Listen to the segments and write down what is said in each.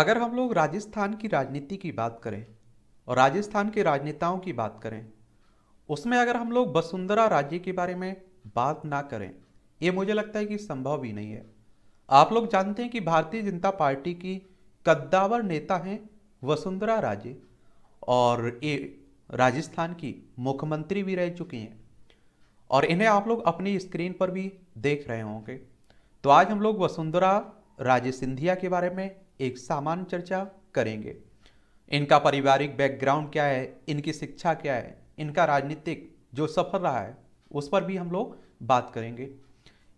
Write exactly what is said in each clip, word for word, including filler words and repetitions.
अगर हम लोग राजस्थान की राजनीति की बात करें और राजस्थान के राजनेताओं की बात करें, उसमें अगर हम लोग वसुंधरा राजे के बारे में बात ना करें, ये मुझे लगता है कि संभव भी नहीं है। आप लोग जानते हैं कि भारतीय जनता पार्टी की कद्दावर नेता हैं वसुंधरा राजे, और ये राजस्थान की मुख्यमंत्री भी रह चुकी हैं और इन्हें आप लोग अपनी स्क्रीन पर भी देख रहे होंगे। तो आज हम लोग वसुंधरा राजे सिंधिया के बारे में एक सामान्य चर्चा करेंगे। इनका पारिवारिक बैकग्राउंड क्या है, इनकी शिक्षा क्या है, इनका राजनीतिक जो सफर रहा है उस पर भी हम लोग बात करेंगे।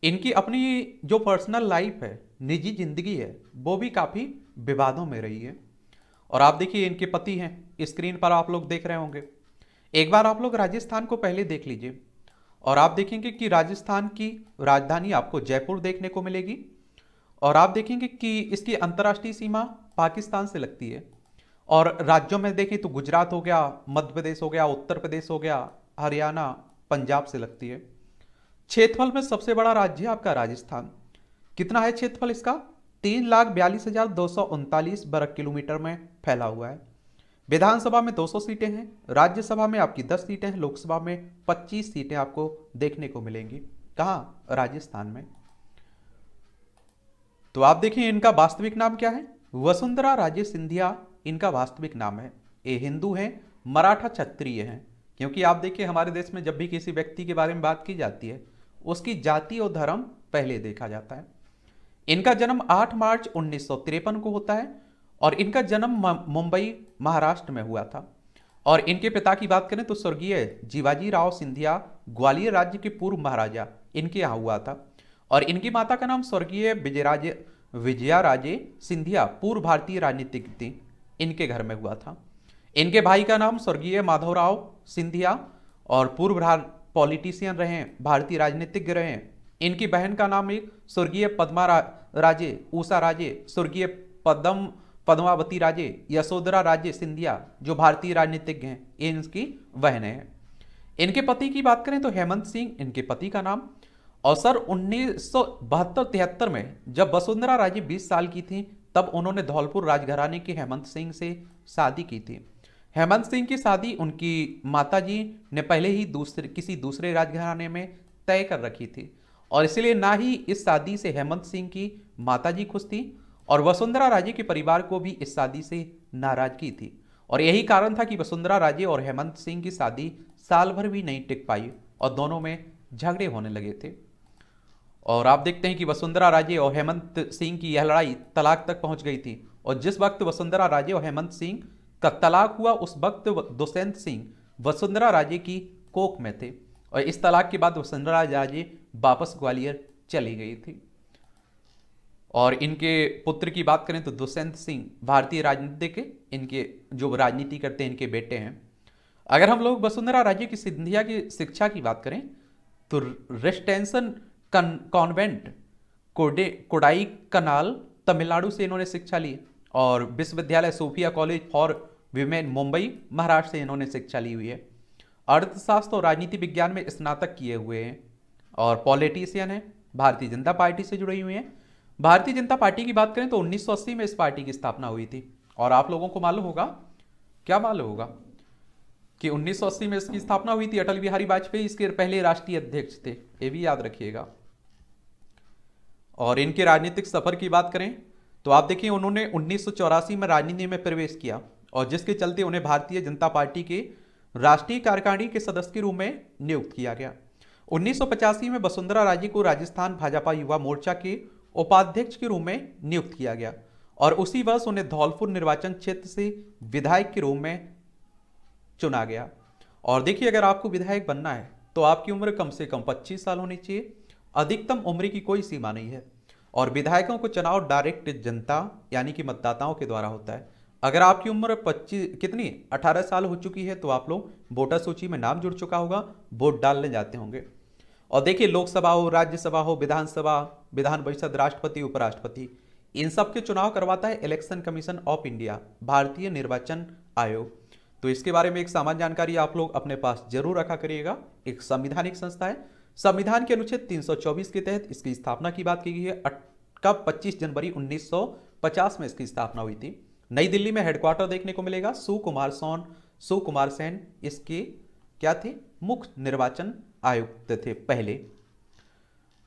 इनकी अपनी जो पर्सनल लाइफ है, निजी जिंदगी है, वो भी काफ़ी विवादों में रही है। और आप देखिए, इनके पति हैं, स्क्रीन पर आप लोग देख रहे होंगे। एक बार आप लोग राजस्थान को पहले देख लीजिए और आप देखेंगे कि राजस्थान की राजधानी आपको जयपुर देखने को मिलेगी और आप देखेंगे कि इसकी अंतर्राष्ट्रीय सीमा पाकिस्तान से लगती है। और राज्यों में देखें तो गुजरात हो गया, मध्य प्रदेश हो गया, उत्तर प्रदेश हो गया, हरियाणा, पंजाब से लगती है। क्षेत्रफल में सबसे बड़ा राज्य है आपका राजस्थान। कितना है क्षेत्रफल इसका? तीन लाख बयालीस हजार दो सौ उनतालीस वर्ग किलोमीटर में फैला हुआ है। विधानसभा में दो सौ सीटें हैं, राज्यसभा में आपकी दस सीटें हैं, लोकसभा में पच्चीस सीटें आपको देखने को मिलेंगी। कहाँ? राजस्थान में। तो आप देखिए, इनका वास्तविक नाम क्या है? वसुंधरा राजे सिंधिया इनका वास्तविक नाम है। ये हिंदू हैं, मराठा क्षत्रिय हैं, क्योंकि आप देखिए हमारे देश में जब भी किसी व्यक्ति के बारे में बात की जाती है, उसकी जाति और धर्म पहले देखा जाता है। इनका जन्म आठ मार्च उन्नीस सौ तिरपन को होता है और इनका जन्म मुंबई महाराष्ट्र में हुआ था। और इनके पिता की बात करें तो स्वर्गीय जिवाजी राव सिंधिया ग्वालियर राज्य के पूर्व महाराजा, इनके यहाँ हुआ था। और इनकी माता का नाम स्वर्गीय बिजय विजया राजे सिंधिया पूर्व भारतीय राजनीतिक थी, इनके घर में हुआ था। इनके भाई का नाम स्वर्गीय माधवराव सिंधिया और पूर्व पॉलिटिशियन रहे, भारतीय राजनीतिज्ञ रहे। इनकी बहन का नाम एक स्वर्गीय पद्मा राजे, ऊषा राजे, स्वर्गीय पद्म पद्मावती राजे, यशोधरा राजे सिंधिया जो भारतीय राजनीतिज्ञ हैं, ये इनकी बहनें हैं। इनके पति की बात करें तो हेमंत सिंह इनके पति का नाम। और सर उन्नीस सौ बहत्तर तिहत्तर में जब वसुंधरा राजे बीस साल की थी, तब उन्होंने धौलपुर राजघराने के हेमंत सिंह से शादी की थी। हेमंत सिंह की शादी उनकी माताजी ने पहले ही दूसरे किसी दूसरे राजघराने में तय कर रखी थी और इसलिए ना ही इस शादी से हेमंत सिंह की माताजी खुश थी और वसुंधरा राजे के परिवार को भी इस शादी से नाराजगी थी। और यही कारण था कि वसुंधरा राजे और हेमंत सिंह की शादी साल भर भी नहीं टिक पाई और दोनों में झगड़े होने लगे थे। और आप देखते हैं कि वसुंधरा राजे और हेमंत सिंह की यह लड़ाई तलाक तक पहुंच गई थी। और जिस वक्त वसुंधरा राजे और हेमंत सिंह का तलाक हुआ, उस वक्त दुष्यंत सिंह वसुंधरा राजे की कोख में थे और इस तलाक के बाद वसुंधरा राजे वापस ग्वालियर चली गई थी। और इनके पुत्र की बात करें तो दुष्यंत सिंह भारतीय राजनीति के, इनके जो राजनीति करते हैं, इनके बेटे हैं। अगर हम लोग वसुंधरा राजे की सिंधिया की शिक्षा की बात करें तो रेसिडेंस कॉन्वेंट कोडे कोडाई कनाल तमिलनाडु से इन्होंने शिक्षा ली और विश्वविद्यालय Sophia college for women Mumbai Maharashtra से इन्होंने शिक्षा ली हुई है। अर्थशास्त्र और राजनीति विज्ञान में स्नातक किए हुए हैं और पॉलिटिशियन हैं, भारतीय जनता पार्टी से जुड़ी हुई हैं। भारतीय जनता पार्टी की बात करें तो उन्नीस सौ अस्सी में इस पार्टी की स्थापना हुई थी और आप लोगों को मालूम होगा, क्या मालूम होगा कि उन्नीस सौ अस्सी में इसकी स्थापना हुई थी। अटल बिहारी वाजपेयी इसके पहले राष्ट्रीय अध्यक्ष थे, ये भी याद रखिएगा। और इनके राजनीतिक सफर की बात करें तो आप देखिए, उन्होंने उन्नीस सौ चौरासी में राजनीति में प्रवेश किया और जिसके चलते उन्हें भारतीय जनता पार्टी के राष्ट्रीय कार्यकारिणी के सदस्य के रूप में नियुक्त किया गया। उन्नीस सौ पचासी में वसुंधरा राजे को राजस्थान भाजपा युवा मोर्चा के उपाध्यक्ष के रूप में नियुक्त किया गया और उसी वर्ष उन्हें धौलपुर निर्वाचन क्षेत्र से विधायक के रूप में चुना गया। और देखिए, अगर आपको विधायक बनना है तो आपकी उम्र कम से कम पच्चीस साल होनी चाहिए, अधिकतम उम्र की कोई सीमा नहीं है। और विधायकों को चुनाव डायरेक्ट जनता यानी कि मतदाताओं के द्वारा होता है। अगर आपकी उम्र पच्चीस कितनी अठारह साल हो चुकी है तो आप लोग वोटर सूची में नाम जुड़ चुका होगा, वोट डालने जाते होंगे। और देखिए, लोकसभा हो, राज्यसभा हो, विधानसभा, विधान परिषद, राष्ट्रपति, उपराष्ट्रपति, इन सब के चुनाव करवाता है इलेक्शन कमीशन ऑफ इंडिया, भारतीय निर्वाचन आयोग। तो इसके बारे में एक सामान्य जानकारी आप लोग अपने पास जरूर रखा करिएगा। एक संवैधानिक संस्था है। संविधान के अनुच्छेद तीन सौ चौबीस के तहत इसकी स्थापना की बात की गई है। कब? पच्चीस जनवरी उन्नीस सौ पचास में इसकी स्थापना हुई थी। नई दिल्ली में हेडक्वार्टर देखने को मिलेगा। सुकुमार सोन सुकुमार सेन इसके क्या थे, मुख्य निर्वाचन आयुक्त थे पहले।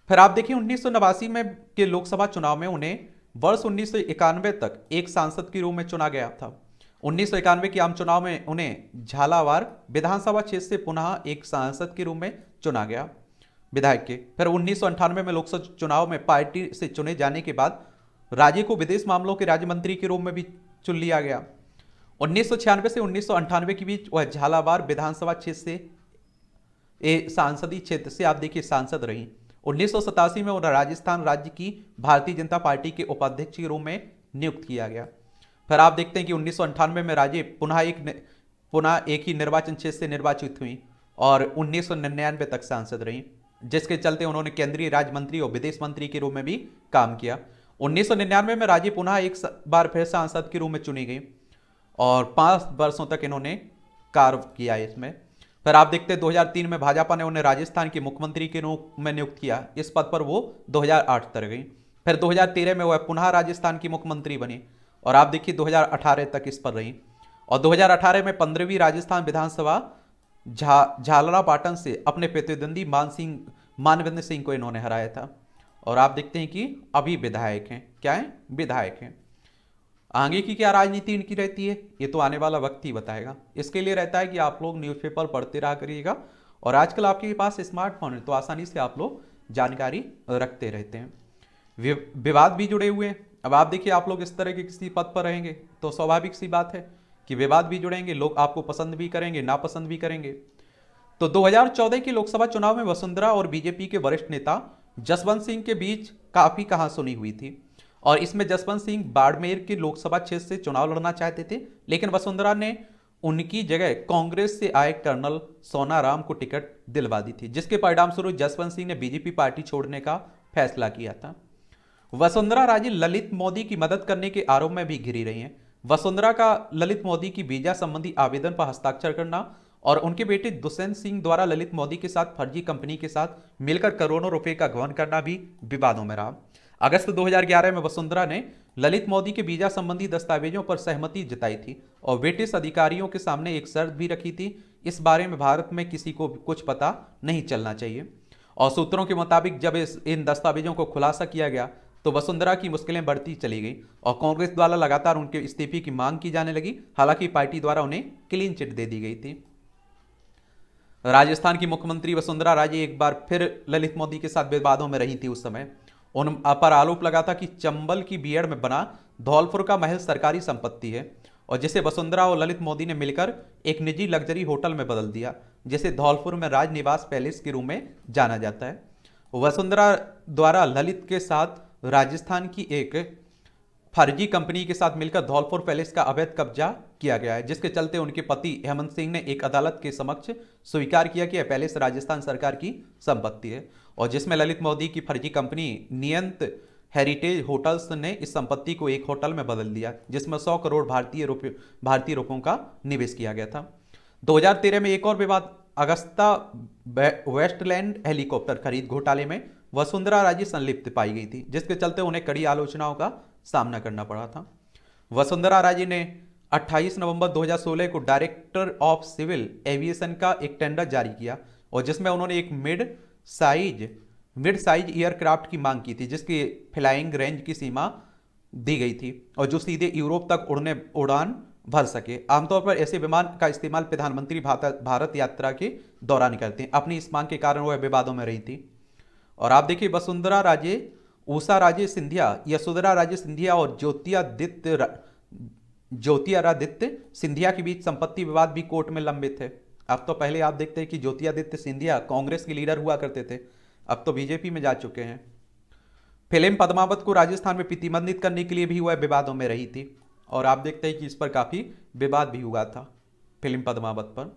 फिर आप देखिए उन्नीस सौ नवासी में के लोकसभा चुनाव में उन्हें वर्ष उन्नीस सौ इक्यानवे तक एक सांसद के रूप में चुना गया था। उन्नीस सौ इक्यानवे के आम चुनाव में उन्हें झालावाड़ विधानसभा क्षेत्र से पुनः एक सांसद के रूप में चुना गया विधायक के। फिर उन्नीस सौ अंठानवे में लोकसभा चुनाव में पार्टी से चुने जाने के बाद राजे को विदेश मामलों के राज्य मंत्री के रूप में भी चुन लिया गया। उन्नीस सौ छियानवे से उन्नीस सौ अंठानवे के बीच वह झालावाड़ विधानसभा क्षेत्र से ए सांसदीय क्षेत्र से आप देखिए सांसद रही। उन्नीस सौ सतासी में उन्हें राजस्थान राज्य की भारतीय जनता पार्टी के उपाध्यक्ष के रूप में नियुक्त किया गया। फिर आप देखते हैं कि उन्नीस सौ अंठानवे में राजे पुनः एक पुनः एक ही निर्वाचन क्षेत्र से निर्वाचित हुई और उन्नीस सौ निन्यानवे तक सांसद रहीं, जिसके चलते उन्होंने केंद्रीय राज्य मंत्री और विदेश मंत्री के रूप में भी काम किया। उन्नीस सौ निन्यानवे में राजे पुनः एक बार फिर सांसद के रूप में चुनी गई और पाँच वर्षों तक इन्होंने कार्य किया इसमें। फिर आप देखते हैं दो हज़ार तीन में भाजपा ने उन्हें राजस्थान के मुख्यमंत्री के रूप में नियुक्त किया। इस पद पर वो दो हज़ार आठ तक रहीं। फिर दो हज़ार तेरह में वह पुनः राजस्थान की मुख्यमंत्री बनी और आप देखिए दो हज़ार अठारह तक इस पर रहीं। और दो हज़ार अठारह में पंद्रहवीं राजस्थान विधानसभा झालरापाटन से अपने प्रतिद्वंदी मान सिंह मानवेंद्र सिंह को इन्होंने हराया था और आप देखते हैं कि अभी विधायक हैं। क्या हैं? विधायक हैं। आगे की क्या राजनीति इनकी रहती है ये तो आने वाला वक्त ही बताएगा। इसके लिए रहता है कि आप लोग न्यूज़पेपर पढ़ते रहा करिएगा और आजकल आपके पास स्मार्टफोन है तो आसानी से आप लोग जानकारी रखते रहते हैं। विवाद भी जुड़े हुए हैं। अब आप देखिए आप लोग इस तरह के किसी पद पर रहेंगे तो स्वाभाविक सी बात है कि विवाद भी जुड़ेंगे, लोग आपको पसंद भी करेंगे नापसंद भी करेंगे। तो दो हज़ार चौदह के लोकसभा चुनाव में वसुंधरा और बीजेपी के वरिष्ठ नेता जसवंत सिंह के बीच काफ़ी कहासुनी हुई थी और इसमें जसवंत सिंह बाड़मेर के लोकसभा क्षेत्र से चुनाव लड़ना चाहते थे, लेकिन वसुंधरा ने उनकी जगह कांग्रेस से आए कर्नल सोना राम को टिकट दिलवा दी थी, जिसके परिणामस्वरूप जसवंत सिंह ने बीजेपी पार्टी छोड़ने का फैसला किया था। वसुंधरा राजे ललित मोदी की मदद करने के आरोप में भी घिरी रही हैं। वसुंधरा का ललित मोदी की वीजा संबंधी आवेदन पर हस्ताक्षर करना और उनके बेटे दुष्यंत सिंह द्वारा ललित मोदी के साथ फर्जी कंपनी के साथ मिलकर करोड़ों रुपए का गबन करना भी विवादों में रहा। अगस्त दो हज़ार ग्यारह में वसुंधरा ने ललित मोदी के वीजा संबंधी दस्तावेजों पर सहमति जताई थी और ब्रिटिश अधिकारियों के सामने एक शर्त भी रखी थी, इस बारे में भारत में किसी को कुछ पता नहीं चलना चाहिए। और सूत्रों के मुताबिक जब इन दस्तावेजों को खुलासा किया गया तो वसुंधरा की मुश्किलें बढ़ती चली गई और कांग्रेस द्वारा लगातार उनके इस्तीफे की मांग की जाने लगी। हालांकि पार्टी द्वारा उन्हें क्लीन चिट दे दी गई थी। राजस्थान की मुख्यमंत्री वसुंधरा राजे एक बार फिर ललित मोदी के साथ विवादों में रही थी। उस समय उन पर आरोप लगा था कि चंबल की बियड़ में बना धौलपुर का महल सरकारी संपत्ति है और जिसे वसुंधरा और ललित मोदी ने मिलकर एक निजी लग्जरी होटल में बदल दिया, जिसे धौलपुर में राजनिवास पैलेस के रूप में जाना जाता है। वसुंधरा द्वारा ललित के साथ राजस्थान की एक फर्जी कंपनी के साथ मिलकर धौलपुर पैलेस का अवैध कब्जा किया गया है, जिसके चलते उनके पति हेमंत सिंह ने एक अदालत के समक्ष स्वीकार किया कि यह पैलेस राजस्थान सरकार की संपत्ति है और जिसमें ललित मोदी की फर्जी कंपनी नियंत हेरिटेज होटल्स ने इस संपत्ति को एक होटल में बदल दिया, जिसमें सौ करोड़ भारतीय रुपये भारतीय रुपयों का निवेश किया गया था। दो हजार तेरह में एक और विवाद अगस्ता वेस्टलैंड हेलीकॉप्टर खरीद घोटाले में वसुंधरा राजे संलिप्त पाई गई थी, जिसके चलते उन्हें कड़ी आलोचनाओं का सामना करना पड़ा था। वसुंधरा राजे ने अट्ठाईस नवंबर दो हज़ार सोलह को डायरेक्टर ऑफ सिविल एविएशन का एक टेंडर जारी किया और जिसमें उन्होंने एक mid size mid size aircraft की मांग की थी, जिसकी फ्लाइंग रेंज की सीमा दी गई थी और जो सीधे यूरोप तक उड़ने उड़ान भर सके। आमतौर पर ऐसे विमान का इस्तेमाल प्रधानमंत्री भारत यात्रा के दौरान करते हैं। अपनी इस मांग के कारण वह विवादों में रही थी। और आप देखिए वसुंधरा राजे, ऊषा राजे सिंधिया, यशोधरा राजे सिंधिया और ज्योतिरादित्य ज्योतिरादित्य सिंधिया के बीच संपत्ति विवाद भी कोर्ट में लंबित है। अब तो पहले आप देखते हैं कि ज्योतिरादित्य सिंधिया कांग्रेस के लीडर हुआ करते थे, अब तो बीजेपी में जा चुके हैं। फिल्म पद्मावत को राजस्थान में प्रतिबंधित करने के लिए भी वह विवादों में रही थी और आप देखते हैं कि इस पर काफ़ी विवाद भी हुआ था फिल्म पद्मावत पर।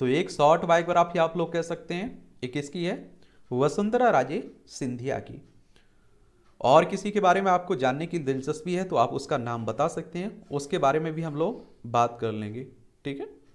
तो एक शॉर्ट बायोग्राफी आप लोग कह सकते हैं ये किसकी है, वसुंधरा राजे सिंधिया की। और किसी के बारे में आपको जानने की दिलचस्पी है तो आप उसका नाम बता सकते हैं, उसके बारे में भी हम लोग बात कर लेंगे। ठीक है।